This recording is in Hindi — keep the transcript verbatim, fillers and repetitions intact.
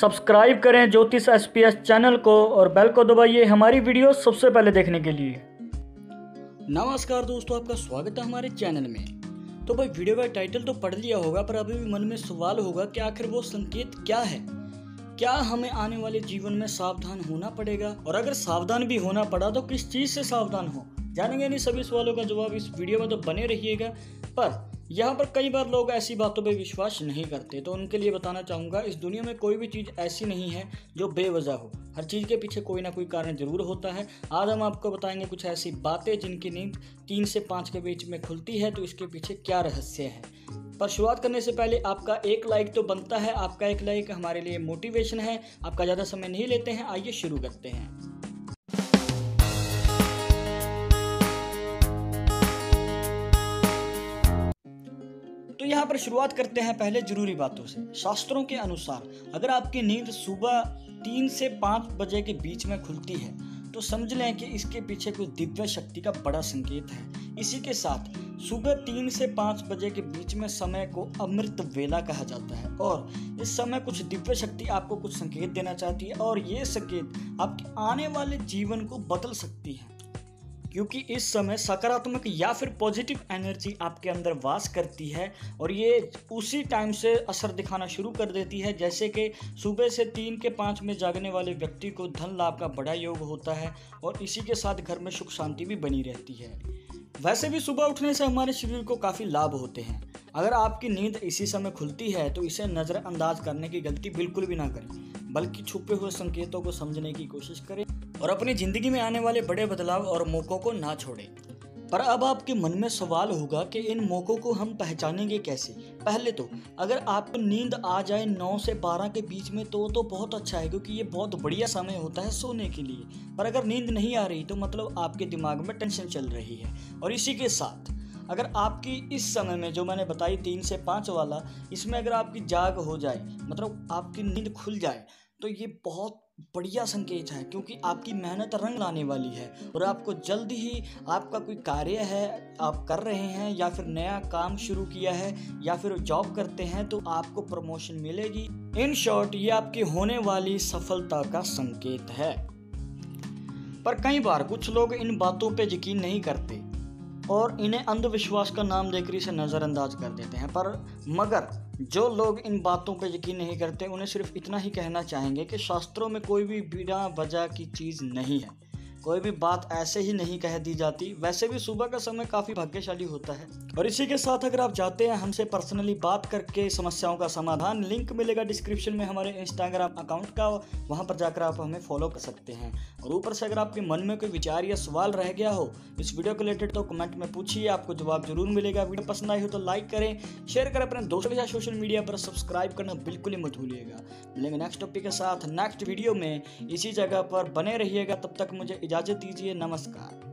सब्सक्राइब करें ज्योतिष एसपीएस चैनल को और बेल को दबाइए हमारी वीडियो सबसे पहले देखने के लिए। नमस्कार दोस्तों, आपका स्वागत है हमारे चैनल में। तो भाई वीडियो का टाइटल तो पढ़ लिया होगा, पर अभी भी मन में सवाल होगा कि आखिर वो संकेत क्या है। क्या हमें आने वाले जीवन में सावधान होना पड़ेगा, और अगर सावधान भी होना पड़ा तो किस चीज़ से सावधान हो, जानेंगे नहीं सभी सवालों का जवाब इस वीडियो में, तो बने रहिएगा। पर यहाँ पर कई बार लोग ऐसी बातों पे विश्वास नहीं करते, तो उनके लिए बताना चाहूँगा, इस दुनिया में कोई भी चीज़ ऐसी नहीं है जो बेवजह हो। हर चीज़ के पीछे कोई ना कोई कारण ज़रूर होता है। आज हम आपको बताएंगे कुछ ऐसी बातें जिनकी नींद तीन से पाँच के बीच में खुलती है, तो इसके पीछे क्या रहस्य है। पर शुरुआत करने से पहले आपका एक लाइक तो बनता है, आपका एक लाइक हमारे लिए मोटिवेशन है। आपका ज़्यादा समय नहीं लेते हैं, आइए शुरू करते हैं। तो यहाँ पर शुरुआत करते हैं पहले जरूरी बातों से। शास्त्रों के अनुसार अगर आपकी नींद सुबह तीन से पाँच बजे के बीच में खुलती है, तो समझ लें कि इसके पीछे कोई दिव्य शक्ति का बड़ा संकेत है। इसी के साथ सुबह तीन से पाँच बजे के बीच में समय को अमृत वेला कहा जाता है, और इस समय कुछ दिव्य शक्ति आपको कुछ संकेत देना चाहती है, और ये संकेत आपके आने वाले जीवन को बदल सकती है, क्योंकि इस समय सकारात्मक या फिर पॉजिटिव एनर्जी आपके अंदर वास करती है, और ये उसी टाइम से असर दिखाना शुरू कर देती है। जैसे कि सुबह से तीन के पाँच में जागने वाले व्यक्ति को धन लाभ का बड़ा योग होता है, और इसी के साथ घर में सुख शांति भी बनी रहती है। वैसे भी सुबह उठने से हमारे शरीर को काफ़ी लाभ होते हैं। अगर आपकी नींद इसी समय खुलती है, तो इसे नज़रअंदाज करने की गलती बिल्कुल भी ना करें, बल्कि छुपे हुए संकेतों को समझने की कोशिश करें, और अपनी ज़िंदगी में आने वाले बड़े बदलाव और मौक़ों को ना छोड़ें। पर अब आपके मन में सवाल होगा कि इन मौक़ों को हम पहचानेंगे कैसे। पहले तो अगर आपको नींद आ जाए नौ से बारह के बीच में तो तो बहुत अच्छा है, क्योंकि ये बहुत बढ़िया समय होता है सोने के लिए। पर अगर नींद नहीं आ रही तो मतलब आपके दिमाग में टेंशन चल रही है। और इसी के साथ अगर आपकी इस समय में जो मैंने बताई तीन से पाँच वाला, इसमें अगर आपकी जाग हो जाए, मतलब आपकी नींद खुल जाए, तो ये बहुत बढ़िया संकेत है, क्योंकि आपकी मेहनत रंग लाने वाली है, और आपको जल्द ही आपका कोई कार्य है आप कर रहे हैं, या फिर नया काम शुरू किया है, या फिर जॉब करते हैं, तो आपको प्रमोशन मिलेगी। इन शॉर्ट ये आपकी होने वाली सफलता का संकेत है। पर कई बार कुछ लोग इन बातों पे यकीन नहीं करते और इन्हें अंधविश्वास का नाम देकर इसे नज़रअंदाज कर देते हैं। पर मगर जो लोग इन बातों पर यकीन नहीं करते, उन्हें सिर्फ इतना ही कहना चाहेंगे कि शास्त्रों में कोई भी बिना वजह की चीज़ नहीं है, कोई भी बात ऐसे ही नहीं कह दी जाती। वैसे भी सुबह का समय काफ़ी भाग्यशाली होता है। और इसी के साथ अगर आप चाहते हैं हमसे पर्सनली बात करके समस्याओं का समाधान, लिंक मिलेगा डिस्क्रिप्शन में हमारे इंस्टाग्राम अकाउंट का, वहां पर जाकर आप हमें फॉलो कर सकते हैं। और ऊपर से अगर आपके मन में कोई विचार या सवाल रह गया हो इस वीडियो के रिलेटेड, तो कमेंट में पूछिए, आपको जवाब जरूर मिलेगा। वीडियो पसंद आई हो तो लाइक करें, शेयर करें अपने दोस्तों के साथ, सोशल मीडिया पर सब्सक्राइब करना बिल्कुल ही मत भूलिएगा। मिलेंगे नेक्स्ट टॉपिक के साथ नेक्स्ट वीडियो में, इसी जगह पर बने रहिएगा। तब तक मुझे इजाज़त दीजिए, नमस्कार।